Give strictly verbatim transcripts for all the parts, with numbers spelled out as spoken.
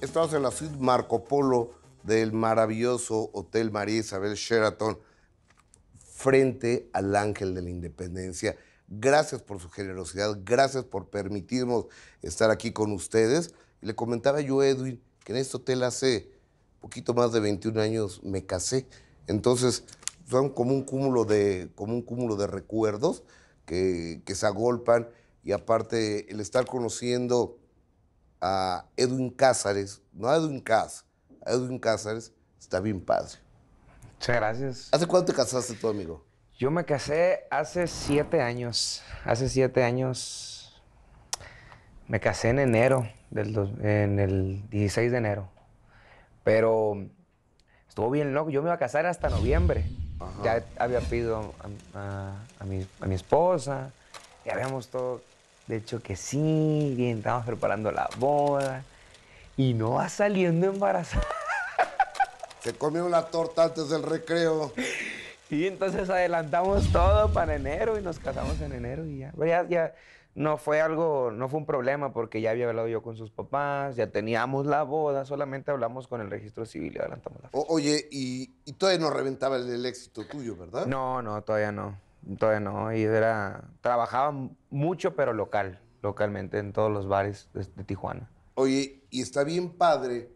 Estamos en la suite Marco Polo del maravilloso Hotel María Isabel Sheraton, frente al Ángel de la Independencia. Gracias por su generosidad, gracias por permitirnos estar aquí con ustedes. Le comentaba yo a Eduin que en este hotel hace poquito más de veintiún años me casé. Entonces, son como un cúmulo de, como un cúmulo de recuerdos que, que se agolpan. Y aparte, el estar conociendo a Eduin Cázares, no a Eduin Cáz, a Eduin Cázares, está bien padre. Muchas gracias. ¿Hace cuánto te casaste tú, amigo? Yo me casé hace siete años. Hace siete años me casé en enero, del dos, en el dieciséis de enero. Pero estuvo bien loco. Yo me iba a casar hasta noviembre. Ajá. Ya había pedido a, a, a, mi, a mi esposa. Ya habíamos todo, de hecho que sí, bien, estábamos preparando la boda. Y no va saliendo embarazada. Se comió la torta antes del recreo. Y entonces adelantamos todo para enero y nos casamos en enero y ya. Pero ya, ya no fue algo, no fue un problema porque ya había hablado yo con sus papás, ya teníamos la boda, solamente hablamos con el registro civil y adelantamos la fecha. Oye, y, y todavía no reventaba el, el éxito tuyo, ¿verdad? No, no, todavía no, todavía no. Y era, trabajaba mucho, pero local, localmente, en todos los bares de, de Tijuana. Oye, y está bien padre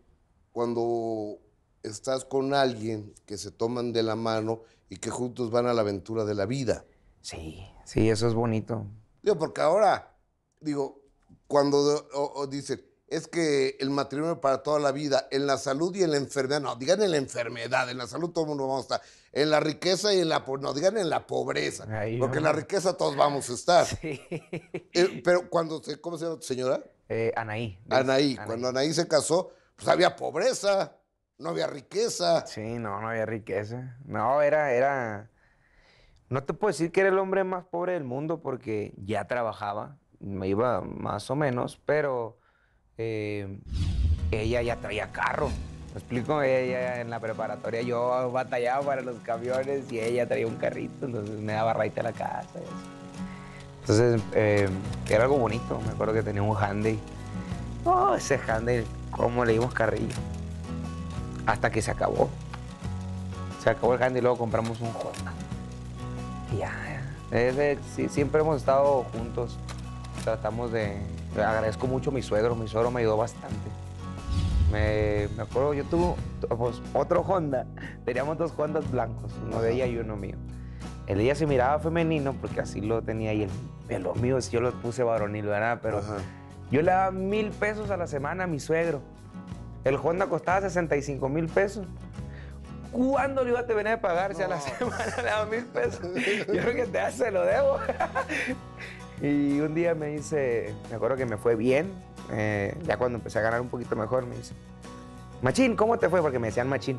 cuando estás con alguien que se toman de la mano y que juntos van a la aventura de la vida. Sí, sí, eso es bonito. Digo, porque ahora, digo, cuando o, o dicen, es que el matrimonio para toda la vida, en la salud y en la enfermedad, no, digan en la enfermedad, en la salud todo el mundo vamos a estar, en la riqueza y en la pobreza, no, digan en la pobreza, ay, porque en la riqueza todos vamos a estar. Sí. Eh, pero cuando, se, ¿cómo se llama tu señora? Eh, Anaí. Anaí. Anaí, cuando Anaí se casó, pues había pobreza. No había riqueza. Sí, no, no había riqueza. No, era, era... No te puedo decir que era el hombre más pobre del mundo porque ya trabajaba, me iba más o menos, pero eh, ella ya traía carro. ¿Me explico? Ella en la preparatoria yo batallaba para los camiones y ella traía un carrito, entonces me daba raite a la casa. Y eso. Entonces, eh, era algo bonito. Me acuerdo que tenía un Hyundai. Oh, ese Hyundai, cómo le dimos carrillo. Hasta que se acabó. Se acabó el Hyundai y luego compramos un Honda. Y ya, desde, sí, siempre hemos estado juntos. Tratamos de... Le agradezco mucho a mi suegro. Mi suegro me ayudó bastante. Me, me acuerdo, yo tuve pues, otro Honda. Teníamos dos Hondas blancos, uno de ella y uno mío. El de ella se miraba femenino porque así lo tenía y el, el los míos yo los puse varonil, ¿verdad? Pero ajá, yo le daba mil pesos a la semana a mi suegro. El Honda costaba sesenta y cinco mil pesos. ¿Cuándo le iba a tener que pagar? Si no, a la semana le daba mil pesos. Yo creo que te hace, lo debo. Y un día me dice, me acuerdo que me fue bien. Eh, ya cuando empecé a ganar un poquito mejor, me dice, Machín, ¿cómo te fue? Porque me decían Machín.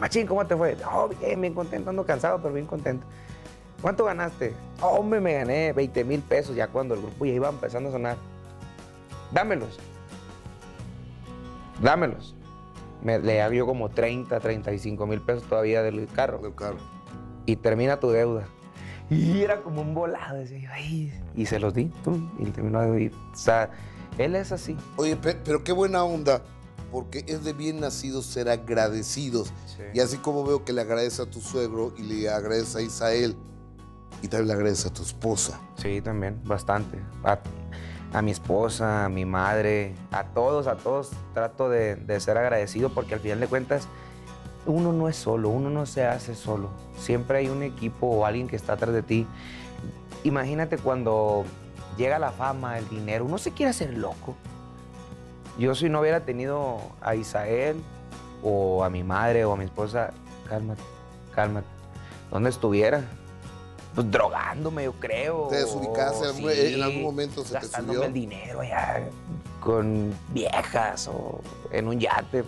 Machín, ¿cómo te fue? Oh, bien, bien contento, ando cansado, pero bien contento. ¿Cuánto ganaste? Oh, hombre, me gané veinte mil pesos ya cuando el grupo ya iba empezando a sonar. Dámelos. Dámelos. Me, le hago yo como treinta, treinta y cinco mil pesos todavía del carro. Del carro. Y termina tu deuda. Y era como un volado. Decía, ay, y se los di. Tum, y terminó de ir. O sea, él es así. Oye, pero, pero qué buena onda. Porque es de bien nacidos ser agradecidos. Sí. Y así como veo que le agradece a tu suegro y le agradece a Isael. Y también le agradece a tu esposa. Sí, también. Bastante. A, A mi esposa, a mi madre, a todos, a todos trato de, de ser agradecido porque al final de cuentas uno no es solo, uno no se hace solo. Siempre hay un equipo o alguien que está atrás de ti. Imagínate cuando llega la fama, el dinero, uno se quiere hacer loco. Yo si no hubiera tenido a Isael o a mi madre o a mi esposa, cálmate, cálmate, ¿dónde estuviera? Pues drogándome, yo creo. ¿Te desubicaste sí, en algún momento? ¿Se te subió? Gastándome el dinero allá con viejas o en un yate.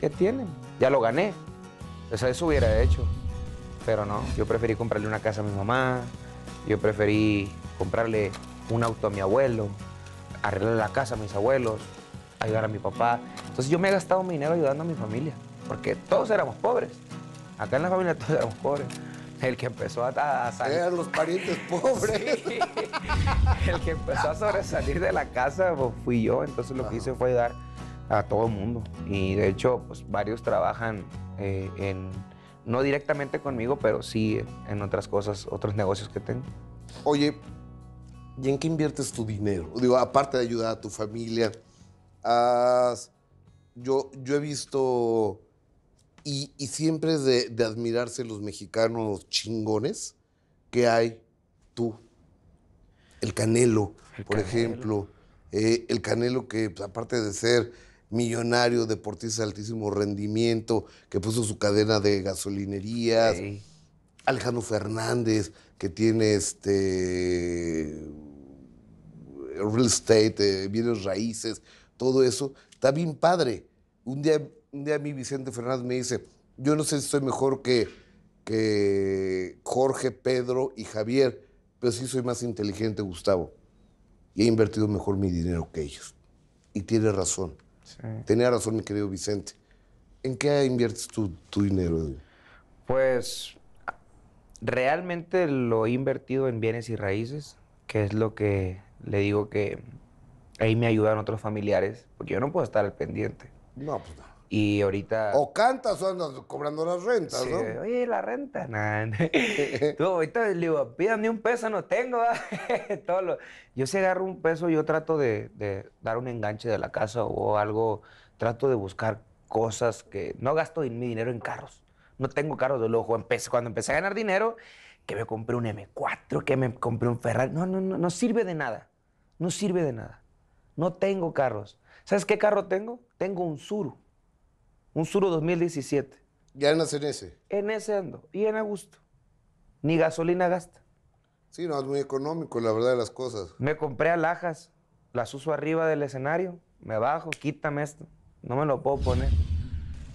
¿Qué tienen? Ya lo gané. O sea, eso hubiera hecho. Pero no, yo preferí comprarle una casa a mi mamá. Yo preferí comprarle un auto a mi abuelo. Arreglarle la casa a mis abuelos. Ayudar a mi papá. Entonces yo me he gastado mi dinero ayudando a mi familia. Porque todos éramos pobres. Acá en la familia todos éramos pobres. El que empezó a, a salir... Eran los parientes pobres. Sí. El que empezó a sobresalir de la casa pues, fui yo. Entonces lo que hice fue ayudar a todo mundo. Y de hecho, pues varios trabajan eh, en, no directamente conmigo, pero sí en otras cosas, otros negocios que tengo. Oye, ¿y en qué inviertes tu dinero? Digo, aparte de ayudar a tu familia, has, yo, yo he visto, y, y siempre es de, de admirarse los mexicanos chingones que hay, tú, el Canelo, el por Canelo. ejemplo, eh, el Canelo que pues, aparte de ser millonario, deportista de altísimo rendimiento, que puso su cadena de gasolinerías, hey. Alejandro Fernández, que tiene este real estate, eh, bienes raíces, todo eso, está bien padre. Un día, un día a mí Vicente Fernández me dice, yo no sé si soy mejor que, que Jorge, Pedro y Javier, pero sí soy más inteligente, Gustavo. Y he invertido mejor mi dinero que ellos. Y tiene razón. Sí. Tenía razón, mi querido Vicente. ¿En qué inviertes tu, tu dinero, Eduin? Pues realmente lo he invertido en bienes y raíces, que es lo que le digo que ahí me ayudan otros familiares, porque yo no puedo estar al pendiente. No, pues no. Y ahorita... O cantas o andas cobrando las rentas, sí, ¿no? Oye, la renta, nada. Tú, ahorita le digo, pídame un peso, no tengo. Todo lo... Yo si agarro un peso, yo trato de, de dar un enganche de la casa o algo. Trato de buscar cosas que... No gasto mi dinero en carros. No tengo carros de lujo. Empecé, cuando empecé a ganar dinero, que me compré un eme cuatro, que me compré un Ferrari. No, no, no, no sirve de nada. No sirve de nada. No tengo carros. ¿Sabes qué carro tengo? Tengo un Suru. Un Suru dos mil diecisiete. ¿Ya andas en ese? En ese ando. Y en agosto. Ni gasolina gasta. Sí, no, es muy económico, la verdad de las cosas. Me compré alhajas. Las uso arriba del escenario. Me bajo, quítame esto. No me lo puedo poner.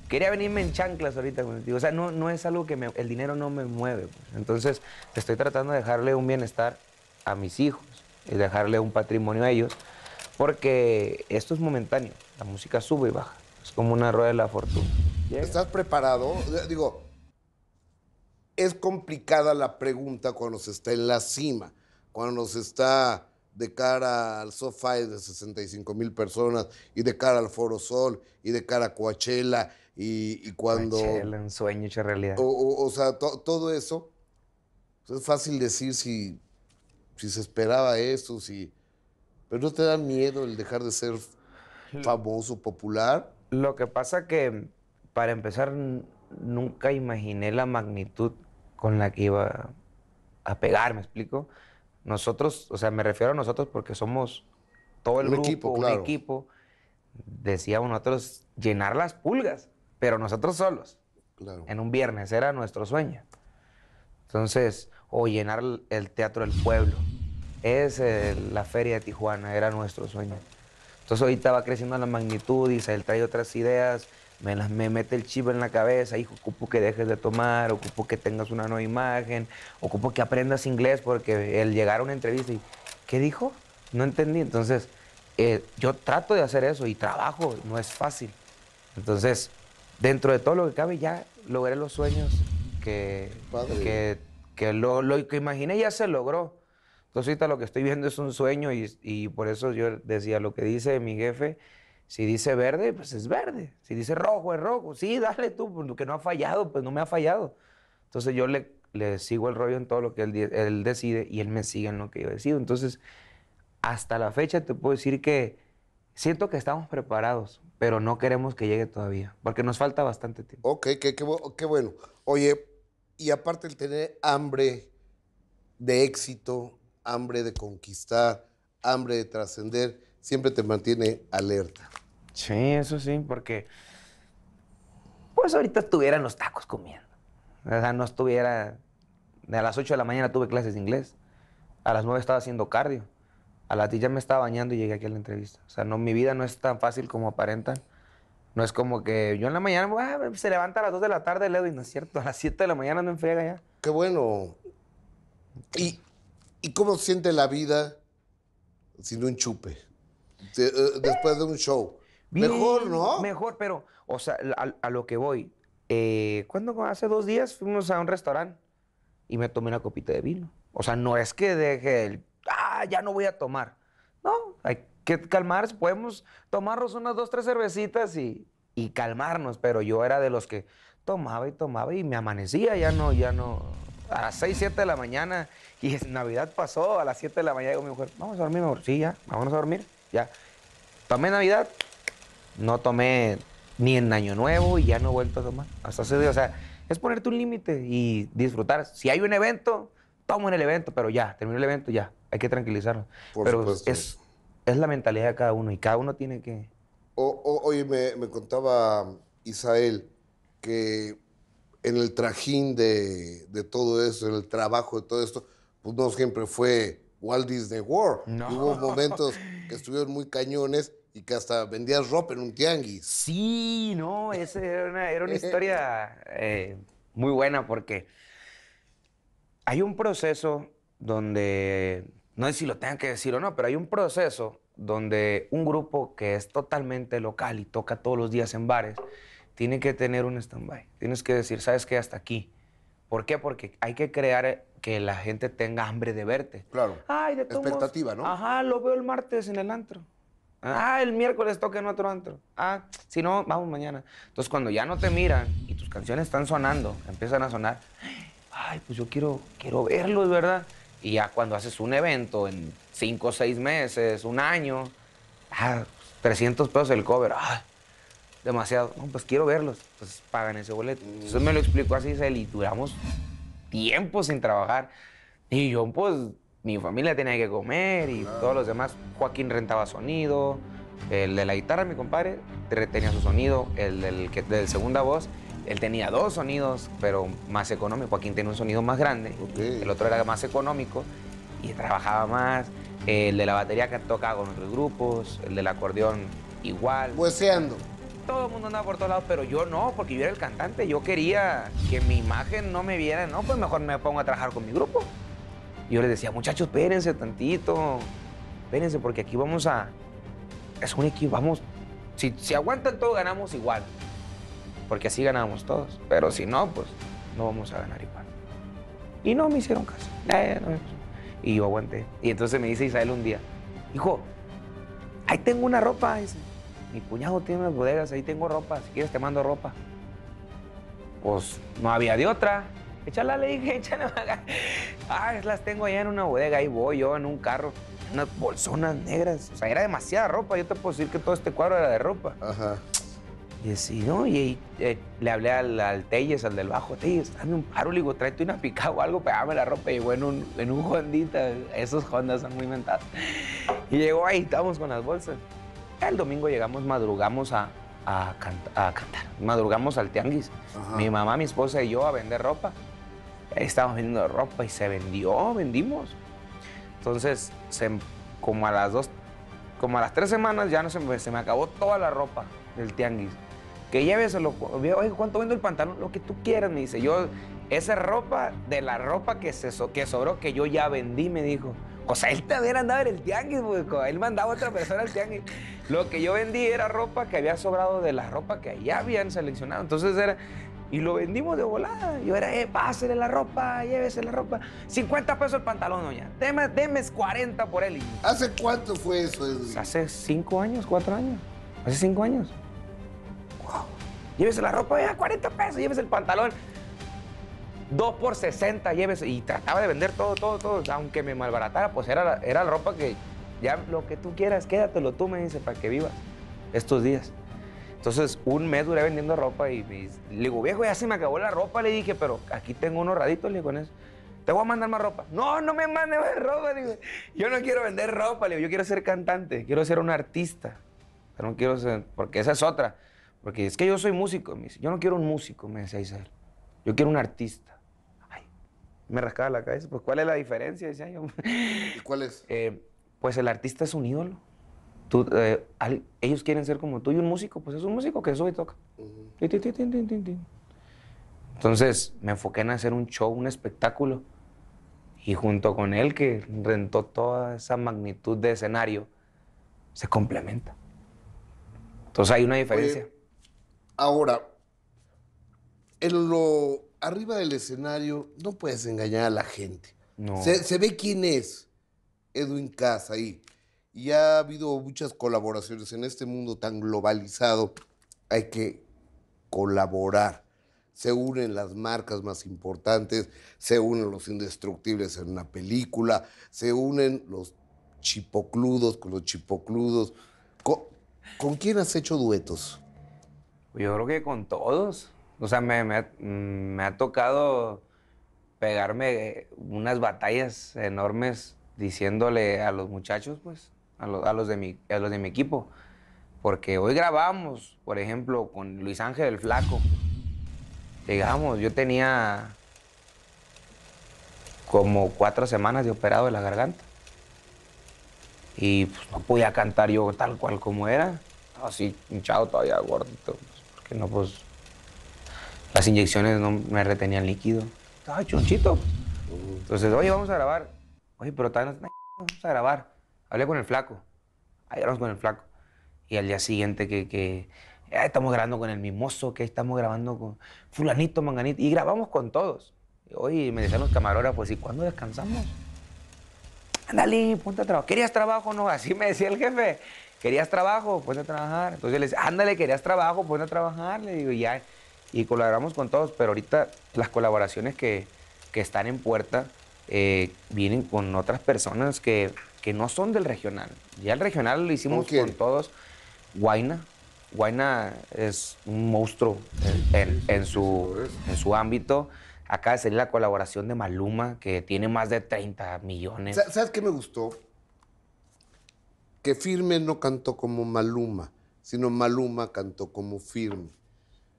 Quería venirme en chanclas ahorita contigo. O sea, no, no es algo que me... El dinero no me mueve. Pues. Entonces, estoy tratando de dejarle un bienestar a mis hijos. Y dejarle un patrimonio a ellos. Porque esto es momentáneo. La música sube y baja. Es como una rueda de la fortuna. Llega. ¿Estás preparado? Digo, es complicada la pregunta cuando se está en la cima, cuando se está de cara al SoFi de sesenta y cinco mil personas y de cara al Foro Sol y de cara a Coachella y, y cuando... Coachella, un sueño hecho realidad. O, o, o sea, to, todo eso. Es fácil decir si, si se esperaba eso, si... Pero ¿no te da miedo el dejar de ser famoso, popular? Lo que pasa que, para empezar, nunca imaginé la magnitud con la que iba a pegar, ¿me explico? Nosotros, o sea, me refiero a nosotros porque somos todo el un grupo, equipo, claro. Un equipo. Decíamos nosotros llenar las pulgas, pero nosotros solos. Claro. En un viernes era nuestro sueño. Entonces, o llenar el Teatro del Pueblo. Es eh, la Feria de Tijuana, era nuestro sueño. Entonces ahorita va creciendo la magnitud y él trae otras ideas, me, las, me mete el chip en la cabeza, hijo, ocupo que dejes de tomar, ocupo que tengas una nueva imagen, ocupo que aprendas inglés, porque el llegar a una entrevista y, ¿qué dijo? No entendí. Entonces, eh, yo trato de hacer eso y trabajo, no es fácil. Entonces, dentro de todo lo que cabe, ya logré los sueños que, que, que lo, lo que imaginé ya se logró. Entonces, ahorita lo que estoy viendo es un sueño y, y por eso yo decía, lo que dice mi jefe, si dice verde, pues es verde. Si dice rojo, es rojo. Sí, dale tú, porque no ha fallado, pues no me ha fallado. Entonces, yo le, le sigo el rollo en todo lo que él, él decide y él me sigue en lo que yo decido. Entonces, hasta la fecha te puedo decir que siento que estamos preparados, pero no queremos que llegue todavía, porque nos falta bastante tiempo. Ok, qué, qué, qué bueno. Oye, y aparte el tener hambre de éxito, hambre de conquistar, hambre de trascender, siempre te mantiene alerta. Sí, eso sí, porque pues ahorita estuviera en los tacos comiendo. O sea, no estuviera... A las ocho de la mañana tuve clases de inglés, a las nueve estaba haciendo cardio, a las diez ya me estaba bañando y llegué aquí a la entrevista. O sea, no, mi vida no es tan fácil como aparentan. No es como que yo en la mañana, ah, se levanta a las dos de la tarde, Leo, y no es cierto, a las siete de la mañana no enfriega ya. Qué bueno. Y... ¿Y cómo siente la vida sin un chupe? Después de un show. Bien, mejor, ¿no? Mejor, pero, o sea, a, a lo que voy. Eh, ¿Cuándo? Hace dos días fuimos a un restaurante y me tomé una copita de vino. O sea, no es que deje el, ah, ya no voy a tomar. No, hay que calmarse, podemos tomarnos unas dos, tres cervecitas y, y calmarnos, pero yo era de los que tomaba y tomaba y me amanecía, ya no, ya no, a las seis, siete de la mañana, y Navidad pasó, a las siete de la mañana digo mi mujer, vamos a dormir, mejor. Sí, ya, vámonos a dormir, ya. Tomé Navidad, no tomé ni en Año Nuevo y ya no he vuelto a tomar, hasta hace días, o sea, es ponerte un límite y disfrutar. Si hay un evento, tomo en el evento, pero ya, terminó el evento, ya, hay que tranquilizarnos. Por pero supuesto. Es, es la mentalidad de cada uno y cada uno tiene que... O, o, oye, me, me contaba Isael que en el trajín de, de todo eso, en el trabajo de todo esto, pues no siempre fue Walt Disney World. No. Hubo momentos que estuvieron muy cañones y que hasta vendías ropa en un tianguis. Sí, no, esa era una, era una historia eh, muy buena porque hay un proceso donde, no sé si lo tengan que decir o no, pero hay un proceso donde un grupo que es totalmente local y toca todos los días en bares, tiene que tener un stand-by. Tienes que decir, ¿sabes qué? Hasta aquí. ¿Por qué? Porque hay que crear que la gente tenga hambre de verte. Claro. Ay, de todos expectativa, modos, ¿no? Ajá, lo veo el martes en el antro. Ah, el miércoles toca en otro antro. Ah, si no, vamos mañana. Entonces, cuando ya no te miran y tus canciones están sonando, empiezan a sonar, ay, pues yo quiero, quiero verlos, ¿verdad? Y ya cuando haces un evento en cinco o seis meses, un año, ah, trescientos pesos el cover, ah, demasiado. No, pues quiero verlos, pues pagan ese boleto. Eso me lo explicó así, y duramos tiempo sin trabajar. Y yo, pues... mi familia tenía que comer y claro. Todos los demás. Joaquín rentaba sonido, el de la guitarra, mi compadre, tenía su sonido, el del, que, del segunda voz, él tenía dos sonidos, pero más económico. Joaquín tenía un sonido más grande, okay. El otro era más económico y trabajaba más. El de la batería que tocaba con otros grupos, el del acordeón igual. Hueseando. Todo el mundo andaba por todos lados, pero yo no, porque yo era el cantante. Yo quería que mi imagen no me viera, no, pues mejor me pongo a trabajar con mi grupo. Yo les decía, muchachos, espérense tantito, espérense, porque aquí vamos a... Es un equipo, vamos... Si, si aguantan todos, ganamos igual. Porque así ganábamos todos. Pero si no, pues, no vamos a ganar igual. Y no me hicieron caso. Eh, no, y yo aguanté. Y entonces me dice Isael un día, hijo, ahí tengo una ropa. Dice, mi cuñado tiene unas bodegas, ahí tengo ropa. Si quieres, te mando ropa. Pues, no había de otra. Échala, le dije, échala. Ah, las tengo allá en una bodega, ahí voy yo en un carro, unas bolsonas negras. O sea, era demasiada ropa, yo te puedo decir que todo este cuadro era de ropa. Ajá. Y así, ¿no? Y, y eh, le hablé al, al Telles, al del bajo, Telles, dame un paro, le digo, tráete una picada o algo, pegame la ropa. Y llegó en un, en un Hondita, esos Hondas son muy mentados. Y llegó ahí, estábamos con las bolsas. El domingo llegamos, madrugamos a... A, canta, a cantar. Madrugamos al tianguis. Ajá. Mi mamá, mi esposa y yo a vender ropa. Ahí estábamos vendiendo ropa y se vendió, vendimos. Entonces, se, como a las dos, como a las tres semanas ya no se me, se me acabó toda la ropa del tianguis. Que lléveselo. Oye, ¿cuánto vendo el pantalón? Lo que tú quieras, me dice. Yo, esa ropa, de la ropa que, se, que sobró, que yo ya vendí, me dijo. O sea, él también andaba en el tianguis, buco. Él mandaba a otra persona al tianguis. Lo que yo vendí era ropa que había sobrado de la ropa que ya habían seleccionado. Entonces era... Y lo vendimos de volada. Yo era, eh, pásele la ropa, llévese la ropa. cincuenta pesos el pantalón, doña. Deme, deme cuarenta por él. ¿Hace cuánto fue eso, Edwin? Hace cinco años, cuatro años. Hace cinco años. Wow. Llévese la ropa, ya, cuarenta pesos, llévese el pantalón. dos por sesenta, llévese. Y trataba de vender todo, todo, todo. Aunque me malbaratara, pues era la, era la ropa que ya lo que tú quieras, quédatelo tú, me dice, para que vivas estos días. Entonces, un mes duré vendiendo ropa y me, le digo, viejo, ya se me acabó la ropa. Le dije, pero aquí tengo unos raditos, le digo, con eso. Te voy a mandar más ropa. No, no me mandes más ropa. Le digo, yo no quiero vender ropa, le digo, yo quiero ser cantante, quiero ser un artista. Pero no quiero ser, porque esa es otra. Porque es que yo soy músico, me dice. Yo no quiero un músico, me decía Isabel. Yo quiero un artista. Me rascaba la cabeza, pues, ¿cuál es la diferencia? Decía yo. ¿Y cuál es? Eh, pues el artista es un ídolo. Tú, eh, al, ellos quieren ser como tú y un músico, pues es un músico que sube y toca. Uh-huh. Entonces me enfoqué en hacer un show, un espectáculo. Y junto con él, que rentó toda esa magnitud de escenario, se complementa. Entonces hay una diferencia. Oye, ahora, en lo... arriba del escenario no puedes engañar a la gente. No. Se, se ve quién es Eduin Cázares ahí. y ha habido muchas colaboraciones. En este mundo tan globalizado hay que colaborar. Se unen las marcas más importantes, se unen los indestructibles en una película, se unen los chipocludos con los chipocludos. ¿Con, ¿con quién has hecho duetos? Yo creo que con todos. O sea, me, me, me ha tocado pegarme unas batallas enormes diciéndole a los muchachos, pues, a, lo, a, los de mi, a los de mi equipo. Porque hoy grabamos, por ejemplo, con Luis Ángel El Flaco. Digamos, yo tenía como cuatro semanas de operado de la garganta. Y pues no podía cantar yo tal cual como era. Así, hinchado todavía, gordito. Pues, porque no, pues, las inyecciones no me retenían líquido. Estaba chonchito. Entonces, oye, vamos a grabar. Oye, pero todavía no, vamos a grabar. Hablé con el flaco. Ahí hablamos con el flaco. Y al día siguiente que... que Eh, estamos grabando con el mimoso, que estamos grabando con fulanito, manganito. Y grabamos con todos. Hoy me decían los camarógrafos, ¿y cuándo descansamos? Ándale, ponte a trabajar. ¿Querías trabajo? No, así me decía el jefe. ¿Querías trabajo? Ponte a trabajar. Entonces le decía, ándale, ¿querías trabajo? Ponte a trabajar. Le digo, ya. Y colaboramos con todos. Pero ahorita las colaboraciones que, que están en puerta eh, vienen con otras personas que, que no son del regional. Ya el regional lo hicimos okay. con todos. Guayna. Guayna es un monstruo en, en, en, su, en su ámbito. Acaba de salir la colaboración de Maluma, que tiene más de treinta millones. ¿Sabes qué me gustó? Que Firme no cantó como Maluma, sino Maluma cantó como Firme.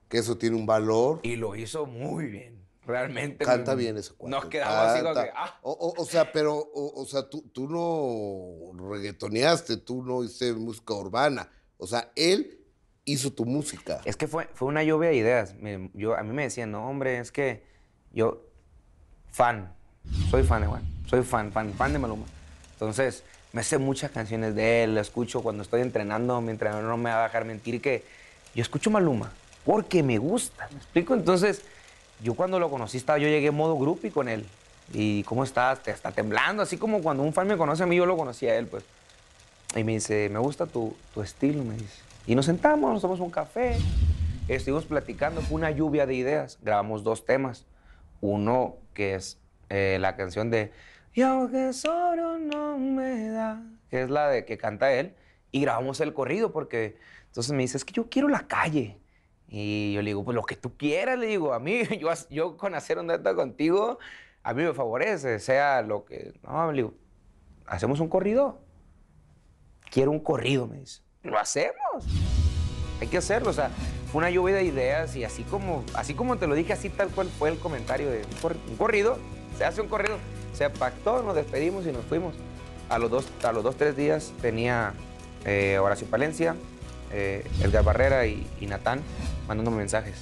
Que eso tiene un valor. Y lo hizo muy bien. Realmente. Canta bien ese cuadro. Nos quedamos así como que... Ah. O, o, o sea, pero o, o sea, tú, tú no reggaetoneaste, tú no hiciste música urbana. O sea, él... hizo tu música. Es que fue, fue una lluvia de ideas. Me, yo, a mí me decían, no, hombre, es que yo, fan, soy fan de Juan, soy fan, fan, fan de Maluma. Entonces, me sé muchas canciones de él, lo escucho cuando estoy entrenando, mi entrenador no me va a dejar mentir que yo escucho Maluma porque me gusta, ¿me explico? Entonces, yo cuando lo conocí, estaba, yo llegué en modo groupie con él. ¿Y cómo estás? Te está temblando, así como cuando un fan me conoce a mí, yo lo conocí a él, pues. Y me dice, me gusta tu, tu estilo, me dice. Y nos sentamos, nos tomamos un café, estuvimos platicando, fue una lluvia de ideas. Grabamos dos temas. Uno que es eh, la canción de Y aunque solo no me da, que es la de que canta él, y grabamos el corrido porque entonces me dice, es que yo quiero la calle. Y yo le digo, pues lo que tú quieras, le digo, a mí, yo, yo con hacer un dueto contigo, a mí me favorece, sea lo que... No, le digo, ¿hacemos un corrido? Quiero un corrido, me dice. Lo hacemos. Hay que hacerlo. O sea, fue una lluvia de ideas y así como, así como te lo dije, así tal cual fue el comentario de un, cor un corrido. Se hace un corrido. Se pactó, nos despedimos y nos fuimos. A los dos, a los dos tres días tenía eh, Horacio Palencia, eh, Edgar Barrera y, y Natán mandándome mensajes.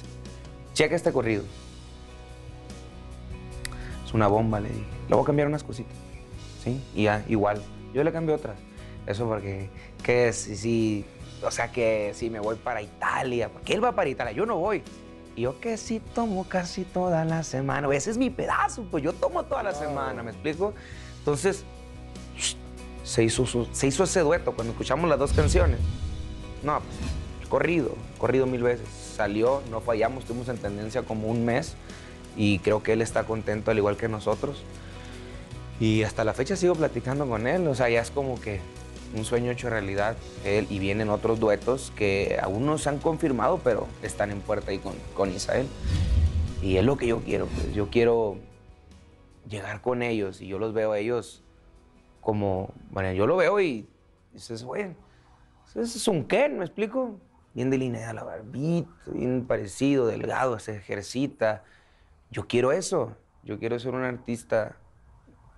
Checa este corrido. Es una bomba, le dije. Le voy a cambiar unas cositas. ¿Sí? Y ya, igual. Yo le cambié otras. Eso porque, que si, si, o sea, que si me voy para Italia, porque él va para Italia, yo no voy. Y yo que sí tomo casi toda la semana, ese es mi pedazo, pues yo tomo toda la semana, ¿me explico? Entonces, se hizo, se hizo ese dueto cuando escuchamos las dos canciones. No, pues, corrido, corrido mil veces, salió, no fallamos, estuvimos en tendencia como un mes y creo que él está contento al igual que nosotros. Y hasta la fecha sigo platicando con él, o sea, ya es como que... un sueño hecho realidad, él, y vienen otros duetos que aún no se han confirmado, pero están en puerta ahí con, con Isabel. Y es lo que yo quiero, pues. Yo quiero llegar con ellos y yo los veo a ellos como... Bueno, yo lo veo y dices, bueno, ese es un Ken, ¿me explico? Bien delineada la barbita, bien parecido, delgado, se ejercita. Yo quiero eso. Yo quiero ser un artista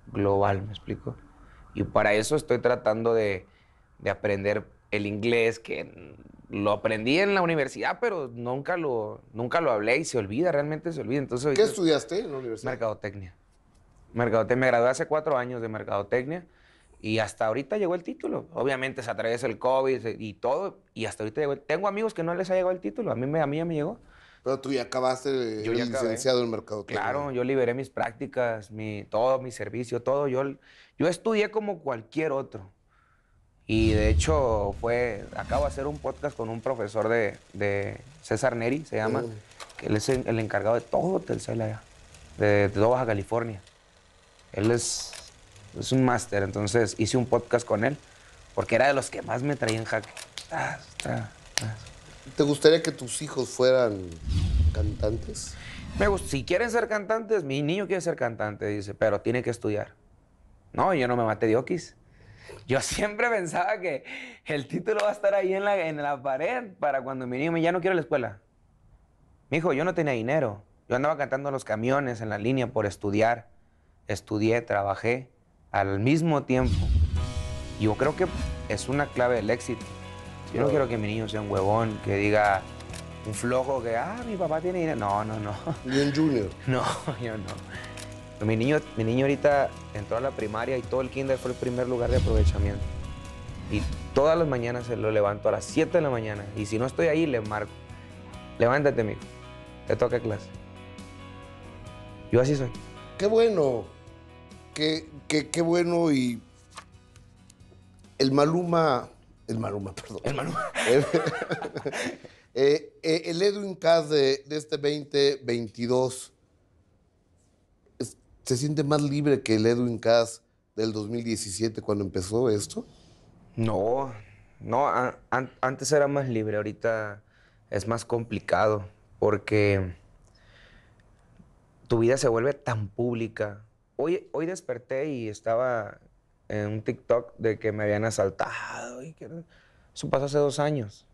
global, ¿me explico? Y para eso estoy tratando de, de aprender el inglés, que lo aprendí en la universidad, pero nunca lo, nunca lo hablé y se olvida, realmente se olvida. Entonces, ¿qué estudiaste en la universidad? Mercadotecnia. Mercadotecnia. Me gradué hace cuatro años de mercadotecnia y hasta ahorita llegó el título. Obviamente se atraviesa el COVID y todo, y hasta ahorita llegó. Tengo amigos que no les ha llegado el título, a mí, me, a mí ya me llegó. Pero tú ya acabaste, yo ya licenciado en mercadotecnia. Claro, yo liberé mis prácticas, mi, todo, mi servicio, todo. Yo, yo estudié como cualquier otro. Y de hecho, fue, acabo de hacer un podcast con un profesor de, de César Neri, se llama, que él es el encargado de todo Hotel Sela, de, de toda Baja California. Él es, es un máster, entonces hice un podcast con él, porque era de los que más me traían jaque. Ah, ah, ah. ¿Te gustaría que tus hijos fueran cantantes? Me gusta, si quieren ser cantantes, mi niño quiere ser cantante, dice, pero tiene que estudiar. No, yo no me maté de oquis. Yo siempre pensaba que el título va a estar ahí en la, en la pared para cuando mi niño me diga, ya no quiero la escuela. Mi hijo, yo no tenía dinero. Yo andaba cantando los camiones en la línea por estudiar. Estudié, trabajé al mismo tiempo. Yo creo que es una clave del éxito. Yo no quiero que mi niño sea un huevón, que diga un flojo, que, ah, mi papá tiene dinero. No, no, no. ¿Y en junior? No, yo no. Mi niño, mi niño ahorita entró a la primaria y todo el kinder fue el primer lugar de aprovechamiento. Y todas las mañanas se lo levanto a las siete de la mañana. Y si no estoy ahí, le marco. Levántate, mijo. Te toca clase. Yo así soy. Qué bueno. Qué, qué, qué bueno. Y el Maluma... El Maluma, perdón. El Maluma. El, eh, eh, el Eduin Cázares de, de este veinte veintidós... ¿Se siente más libre que el Eduin Cázares del dos mil diecisiete cuando empezó esto? No, no, a, a, antes era más libre, ahorita es más complicado porque tu vida se vuelve tan pública. Hoy, hoy desperté y estaba en un TikTok de que me habían asaltado. Y que, eso pasó hace dos años.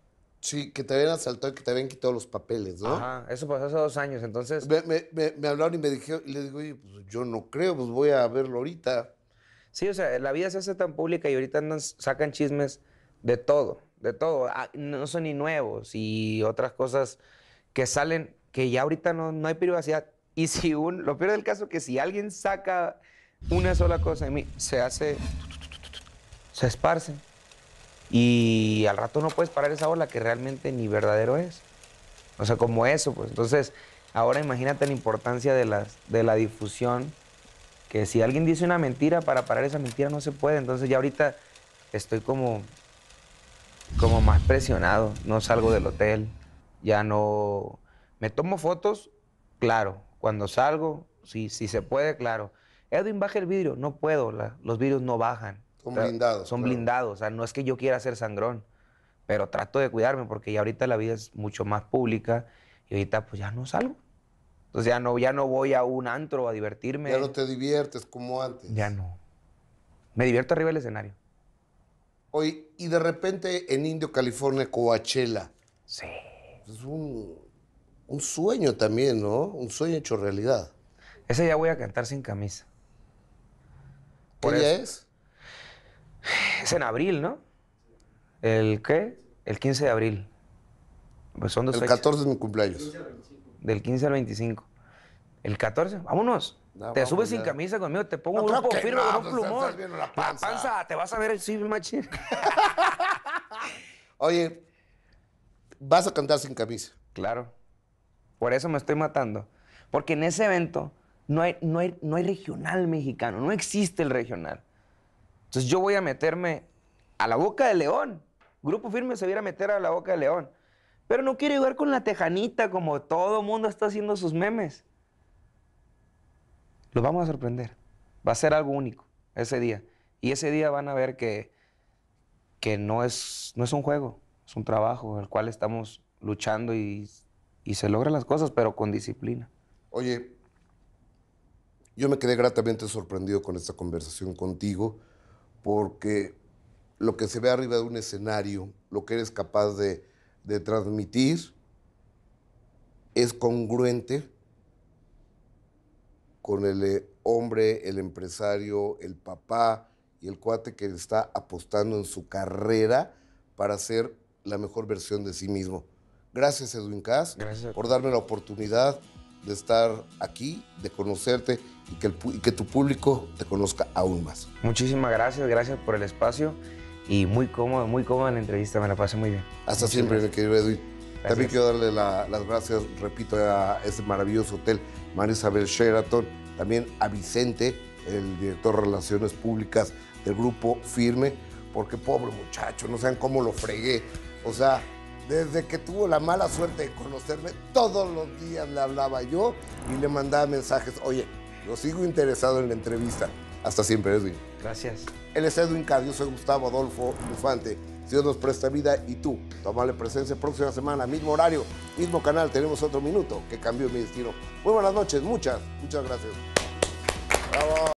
Sí, que te habían asaltado y que te habían quitado los papeles, ¿no? Ajá, eso pasó hace dos años, entonces... Me, me, me, me hablaron y me dijeron, y les digo, oye, pues yo no creo, pues voy a verlo ahorita. Sí, o sea, la vida se hace tan pública y ahorita andan, sacan chismes de todo, de todo. Ah, no son ni nuevos y otras cosas que salen, que ya ahorita no, no hay privacidad. Y si un... Lo peor del caso es que si alguien saca una sola cosa de mí, se hace... Se esparce. Y al rato no puedes parar esa ola que realmente ni verdadero es. O sea, como eso, pues. Entonces, ahora imagínate la importancia de, las, de la difusión, que si alguien dice una mentira, para parar esa mentira no se puede. Entonces, ya ahorita estoy como, como más presionado. No salgo del hotel, ya no... Me tomo fotos, claro. Cuando salgo, si, si se puede, claro. Eduin, baja el vidrio. No puedo, la, los vidrios no bajan. Son blindados. Son claro. blindados. O sea, no es que yo quiera ser sangrón, pero trato de cuidarme porque ya ahorita la vida es mucho más pública y ahorita pues ya no salgo. Entonces ya no, ya no voy a un antro a divertirme. Ya no te diviertes como antes. Ya no. Me divierto arriba del escenario. Oye, y de repente en Indio, California, Coachella. Sí. Es un, un sueño también, ¿no? Un sueño hecho realidad. Ese ya voy a cantar sin camisa. ¿Qué día es? Es en abril, ¿no? ¿El qué? El quince de abril. Pues son dos fechas. El catorce es mi cumpleaños. Del quince al veinticinco. El catorce, vámonos. No, te subes ya. sin camisa conmigo, te pongo no, un grupo firme no, con un plumón. La panza. La panza, te vas a ver el civil machín. Oye, vas a cantar sin camisa. Claro. Por eso me estoy matando. Porque en ese evento no hay, no hay, no hay regional mexicano, no existe el regional. Entonces yo voy a meterme a la boca de león. Grupo Firme se viera a meter a la boca de león. Pero no quiero llegar con la tejanita como todo mundo está haciendo sus memes. Los vamos a sorprender. Va a ser algo único ese día. Y ese día van a ver que, que no, es, no es un juego, es un trabajo al cual estamos luchando y, y se logran las cosas, pero con disciplina. Oye, yo me quedé gratamente sorprendido con esta conversación contigo. Porque lo que se ve arriba de un escenario, lo que eres capaz de, de transmitir, es congruente con el hombre, el empresario, el papá y el cuate que está apostando en su carrera para ser la mejor versión de sí mismo. Gracias, Eduin Cázares, por darme la oportunidad de estar aquí, de conocerte y que, el, y que tu público te conozca aún más. Muchísimas gracias, gracias por el espacio y muy cómodo, muy cómoda la entrevista, me la pasé muy bien. Hasta Muchas siempre, gracias. Querido Eduin. También quiero darle la, las gracias, repito, a este maravilloso hotel María Isabel Sheraton, también a Vicente, el director de Relaciones Públicas del Grupo Firme, porque pobre muchacho, no saben cómo lo fregué. O sea, desde que tuvo la mala suerte de conocerme, todos los días le hablaba yo y le mandaba mensajes. Oye, yo sigo interesado en la entrevista. Hasta siempre, Eduin. Gracias. Él es Eduin Cázares, yo soy Gustavo Adolfo Infante. Dios nos presta vida y tú, tomale presencia próxima semana, mismo horario, mismo canal. Tenemos otro minuto que cambió mi destino. Muy buenas noches, muchas, muchas gracias. Bravo.